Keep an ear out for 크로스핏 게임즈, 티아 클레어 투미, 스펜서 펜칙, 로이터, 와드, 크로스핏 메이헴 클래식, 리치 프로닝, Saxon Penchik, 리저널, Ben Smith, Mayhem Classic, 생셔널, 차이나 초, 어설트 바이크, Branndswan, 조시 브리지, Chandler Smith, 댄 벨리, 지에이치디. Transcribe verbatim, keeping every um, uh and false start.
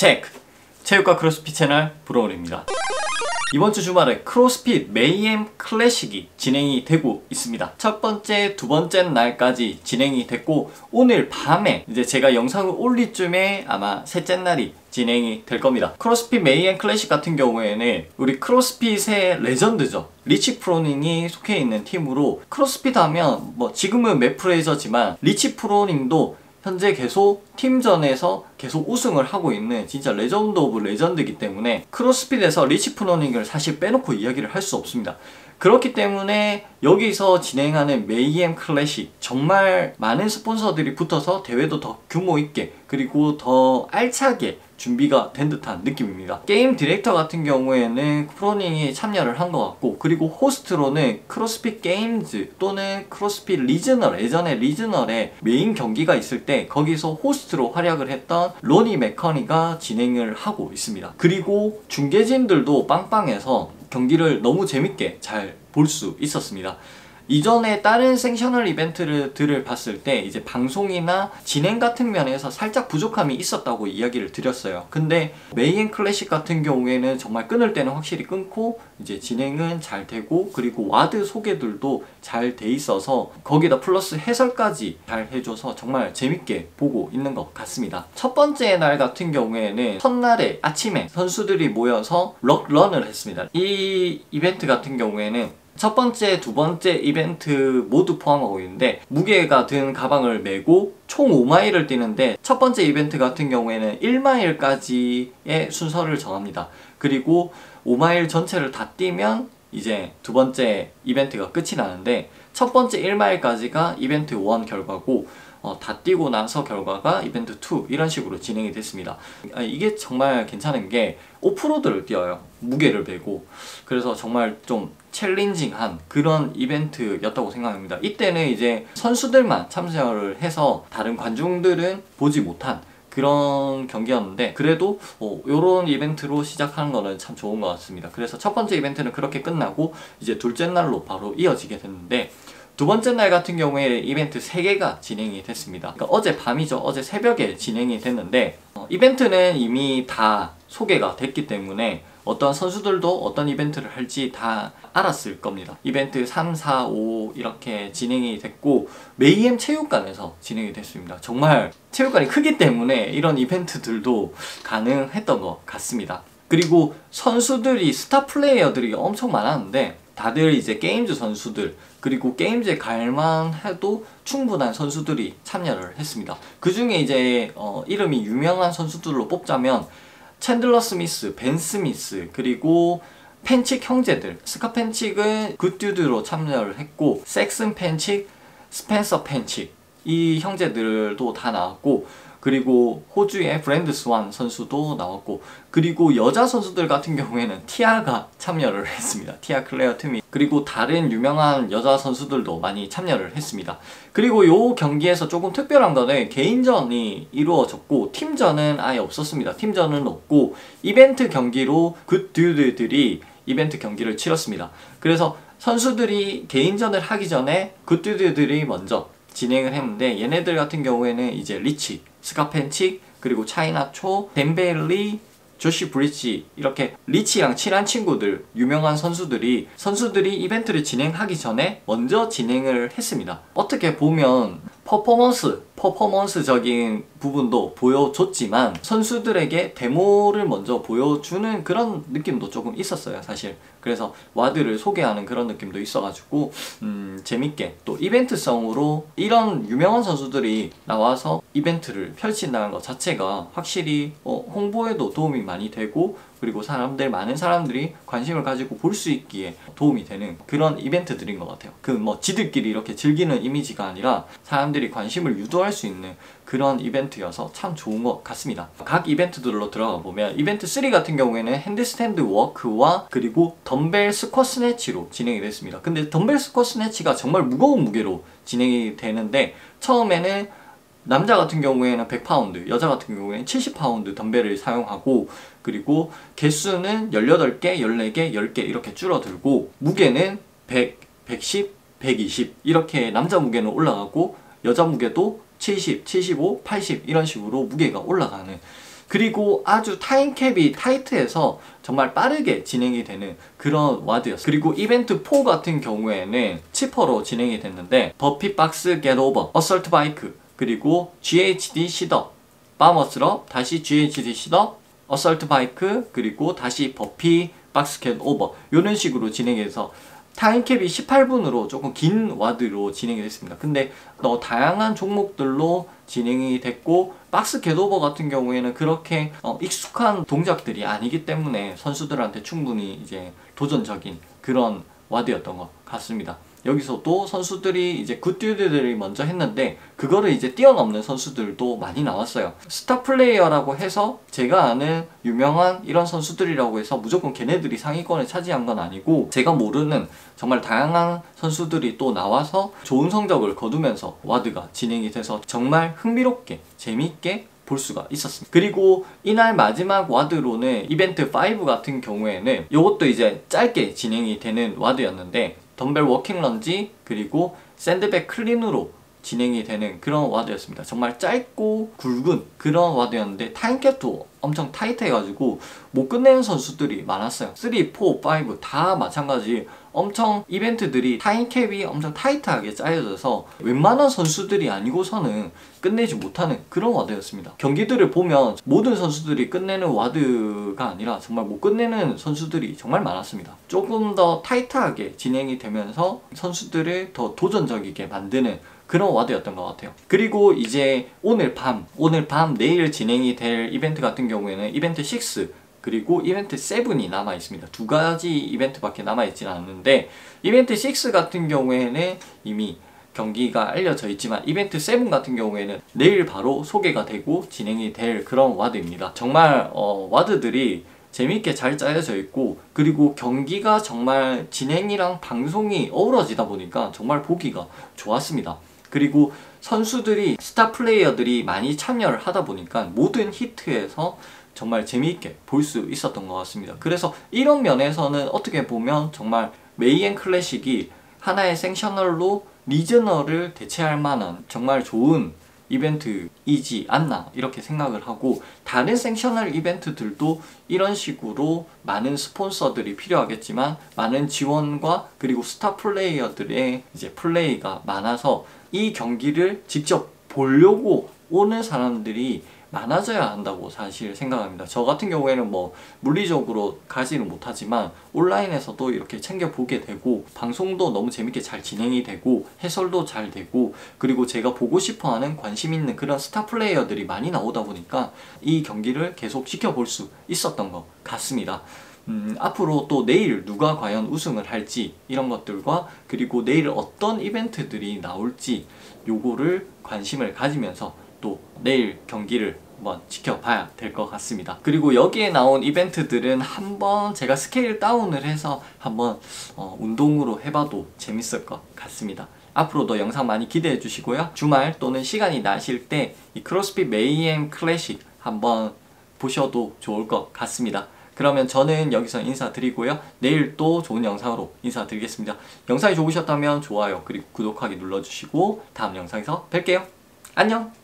체크! 체육과 크로스핏 채널 브로울입니다. 이번 주 주말에 크로스핏 메이헴 클래식이 진행이 되고 있습니다. 첫 번째, 두 번째 날까지 진행이 됐고, 오늘 밤에 이제 제가 영상을 올릴 쯤에 아마 셋째 날이 진행이 될 겁니다. 크로스핏 메이헴 클래식 같은 경우에는 우리 크로스핏의 레전드죠. 리치 프로닝이 속해 있는 팀으로, 크로스핏 하면 뭐 지금은 맷 프레이저지만 리치 프로닝도 현재 계속 팀전에서 계속 우승을 하고 있는 진짜 레전드 오브 레전드이기 때문에 크로스핏에서 리치 프로닝을 사실 빼놓고 이야기를 할 수 없습니다. 그렇기 때문에 여기서 진행하는 메이헴 클래식, 정말 많은 스폰서들이 붙어서 대회도 더 규모 있게 그리고 더 알차게 준비가 된 듯한 느낌입니다. 게임 디렉터 같은 경우에는 프로닝이 참여를 한 것 같고, 그리고 호스트로는 크로스핏 게임즈 또는 크로스핏 리즈널, 예전에 리즈널에 메인 경기가 있을 때 거기서 호스트로 활약을 했던 로니 맥커니가 진행을 하고 있습니다. 그리고 중계진들도 빵빵해서 경기를 너무 재밌게 잘 볼 수 있었습니다. 이전에 다른 생셔널 이벤트들을 봤을 때 이제 방송이나 진행 같은 면에서 살짝 부족함이 있었다고 이야기를 드렸어요. 근데 메이헴 클래식 같은 경우에는 정말 끊을 때는 확실히 끊고, 이제 진행은 잘 되고, 그리고 와드 소개들도 잘 돼 있어서 거기다 플러스 해설까지 잘 해줘서 정말 재밌게 보고 있는 것 같습니다. 첫 번째 날 같은 경우에는 첫날에 아침에 선수들이 모여서 럭런을 했습니다. 이 이벤트 같은 경우에는 첫 번째, 두 번째 이벤트 모두 포함하고 있는데, 무게가 든 가방을 메고 총 오 마일을 뛰는데, 첫 번째 이벤트 같은 경우에는 일 마일까지의 순서를 정합니다. 그리고 오 마일 전체를 다 뛰면 이제 두 번째 이벤트가 끝이 나는데, 첫 번째 일 마일까지가 이벤트 일 결과고, 어, 다 뛰고 나서 결과가 이벤트 이, 이런 식으로 진행이 됐습니다. 이게 정말 괜찮은 게 오프로드를 뛰어요. 무게를 메고. 그래서 정말 좀 챌린징한 그런 이벤트였다고 생각합니다. 이때는 이제 선수들만 참여를 해서 다른 관중들은 보지 못한 그런 경기였는데, 그래도 어, 요런 이벤트로 시작하는 거는 참 좋은 것 같습니다. 그래서 첫 번째 이벤트는 그렇게 끝나고 이제 둘째 날로 바로 이어지게 됐는데, 두 번째 날 같은 경우에 이벤트 세 개가 진행이 됐습니다. 그러니까 어제 밤이죠. 어제 새벽에 진행이 됐는데, 어, 이벤트는 이미 다 소개가 됐기 때문에 어떤 선수들도 어떤 이벤트를 할지 다 알았을 겁니다. 이벤트 삼, 사, 오 이렇게 진행이 됐고, 메이헴 체육관에서 진행이 됐습니다. 정말 체육관이 크기 때문에 이런 이벤트들도 가능했던 것 같습니다. 그리고 선수들이, 스타 플레이어들이 엄청 많았는데, 다들 이제 게임즈 선수들, 그리고 게임즈에 갈만해도 충분한 선수들이 참여를 했습니다. 그 중에 이제 어, 이름이 유명한 선수들로 뽑자면 챈들러 스미스, 벤 스미스, 그리고 펜칙 형제들. 스카 펜칙은 굿듀드로 참여를 했고, 섹슨 펜칙, 스펜서 펜칙 이 형제들도 다 나왔고, 그리고 호주의 브랜드스완 선수도 나왔고, 그리고 여자 선수들 같은 경우에는 티아가 참여를 했습니다. 티아 클레어 투미, 그리고 다른 유명한 여자 선수들도 많이 참여를 했습니다. 그리고 요 경기에서 조금 특별한 거는 개인전이 이루어졌고, 팀전은 아예 없었습니다. 팀전은 없고 이벤트 경기로 굿듀드들이 이벤트 경기를 치렀습니다. 그래서 선수들이 개인전을 하기 전에 굿듀드들이 먼저 진행을 했는데, 얘네들 같은 경우에는 이제 리치, 스카펜치, 그리고 차이나 초, 댄 벨리, 조시 브리지, 이렇게 리치랑 친한 친구들, 유명한 선수들이 선수들이 이벤트를 진행하기 전에 먼저 진행을 했습니다. 어떻게 보면 퍼포먼스, 퍼포먼스적인 부분도 보여줬지만 선수들에게 데모를 먼저 보여주는 그런 느낌도 조금 있었어요, 사실. 그래서 와드를 소개하는 그런 느낌도 있어가지고 음, 재밌게 또 이벤트성으로 이런 유명한 선수들이 나와서 이벤트를 펼친다는 것 자체가 확실히 어, 홍보에도 도움이 많이 되고, 그리고 사람들, 많은 사람들이 관심을 가지고 볼 수 있기에 도움이 되는 그런 이벤트들인 것 같아요. 그 뭐 지들끼리 이렇게 즐기는 이미지가 아니라 사람들이 관심을 유도할 수 있는 그런 이벤트여서 참 좋은 것 같습니다. 각 이벤트들로 들어가 보면 이벤트 삼 같은 경우에는 핸드스탠드 워크와 그리고 덤벨 스쿼트 스네치로 진행이 됐습니다. 근데 덤벨 스쿼트 스네치가 정말 무거운 무게로 진행이 되는데, 처음에는 남자 같은 경우에는 백 파운드, 여자 같은 경우에는 칠십 파운드 덤벨을 사용하고, 그리고 개수는 열여덟 개, 열네 개, 열 개 이렇게 줄어들고, 무게는 백, 백십, 백이십 이렇게 남자 무게는 올라가고, 여자 무게도 칠십, 칠십오, 팔십 이런 식으로 무게가 올라가는 그리고 아주 타임캡이 타이트해서 정말 빠르게 진행이 되는 그런 와드였어요. 그리고 이벤트 사 같은 경우에는 치퍼로 진행이 됐는데 버피 박스 겟오버, 어설트 바이크, 그리고 지에이치디 시더, 바머스럽, 다시 지에이치디 시더, 어설트 바이크, 그리고 다시 버피 박스 겟오버, 이런 식으로 진행해서 타임캡이 십팔 분으로 조금 긴 와드로 진행이 됐습니다. 근데 더 다양한 종목들로 진행이 됐고, 박스 겟오버 같은 경우에는 그렇게 어, 익숙한 동작들이 아니기 때문에 선수들한테 충분히 이제 도전적인 그런 와드였던 것 같습니다. 여기서도 선수들이 이제 굿듀드들이 먼저 했는데 그거를 이제 뛰어넘는 선수들도 많이 나왔어요. 스타 플레이어라고 해서 제가 아는 유명한 이런 선수들이라고 해서 무조건 걔네들이 상위권을 차지한 건 아니고, 제가 모르는 정말 다양한 선수들이 또 나와서 좋은 성적을 거두면서 와드가 진행이 돼서 정말 흥미롭게 재미있게 볼 수가 있었습니다. 그리고 이날 마지막 와드로는 이벤트 오 같은 경우에는 이것도 이제 짧게 진행이 되는 와드였는데 덤벨 워킹 런지, 그리고 샌드백 클린으로 진행이 되는 그런 와드였습니다. 정말 짧고 굵은 그런 와드였는데 타임캡도 엄청 타이트해가지고 못 끝내는 선수들이 많았어요. 삼, 사, 오 다 마찬가지 엄청 이벤트들이 타임캡이 엄청 타이트하게 짜여져서 웬만한 선수들이 아니고서는 끝내지 못하는 그런 와드였습니다. 경기들을 보면 모든 선수들이 끝내는 와드가 아니라 정말 못 끝내는 선수들이 정말 많았습니다. 조금 더 타이트하게 진행이 되면서 선수들을 더 도전적이게 만드는 그런 와드였던 것 같아요. 그리고 이제 오늘 밤, 오늘 밤 내일 진행이 될 이벤트 같은 경우에는 이벤트 육, 그리고 이벤트 칠이 남아있습니다. 두 가지 이벤트밖에 남아있진 않는데, 이벤트 육 같은 경우에는 이미 경기가 알려져 있지만 이벤트 칠 같은 경우에는 내일 바로 소개가 되고 진행이 될 그런 와드입니다. 정말 어, 와드들이 재미있게 잘 짜여져 있고, 그리고 경기가 정말 진행이랑 방송이 어우러지다 보니까 정말 보기가 좋았습니다. 그리고 선수들이, 스타 플레이어들이 많이 참여를 하다 보니까 모든 히트에서 정말 재미있게 볼 수 있었던 것 같습니다. 그래서 이런 면에서는 어떻게 보면 정말 메이헴 클래식이 하나의 생셔널로 리저널을 대체할 만한 정말 좋은 이벤트이지 않나 이렇게 생각을 하고, 다른 생셔널 이벤트들도 이런 식으로 많은 스폰서들이 필요하겠지만 많은 지원과 그리고 스타 플레이어들의 이제 플레이가 많아서 이 경기를 직접 보려고 오는 사람들이 많아져야 한다고 사실 생각합니다. 저 같은 경우에는 뭐 물리적으로 가지는 못하지만 온라인에서도 이렇게 챙겨보게 되고, 방송도 너무 재밌게 잘 진행이 되고, 해설도 잘 되고, 그리고 제가 보고 싶어하는 관심 있는 그런 스타 플레이어들이 많이 나오다 보니까 이 경기를 계속 지켜볼 수 있었던 것 같습니다. 음, 앞으로 또 내일 누가 과연 우승을 할지 이런 것들과, 그리고 내일 어떤 이벤트들이 나올지 요거를 관심을 가지면서 또 내일 경기를 한번 지켜봐야 될 것 같습니다. 그리고 여기에 나온 이벤트들은 한번 제가 스케일 다운을 해서 한번 어, 운동으로 해봐도 재밌을 것 같습니다. 앞으로도 영상 많이 기대해 주시고요. 주말 또는 시간이 나실 때 이 크로스핏 메이헴 클래식 한번 보셔도 좋을 것 같습니다. 그러면 저는 여기서 인사드리고요. 내일 또 좋은 영상으로 인사드리겠습니다. 영상이 좋으셨다면 좋아요, 그리고 구독하기 눌러주시고 다음 영상에서 뵐게요. 안녕!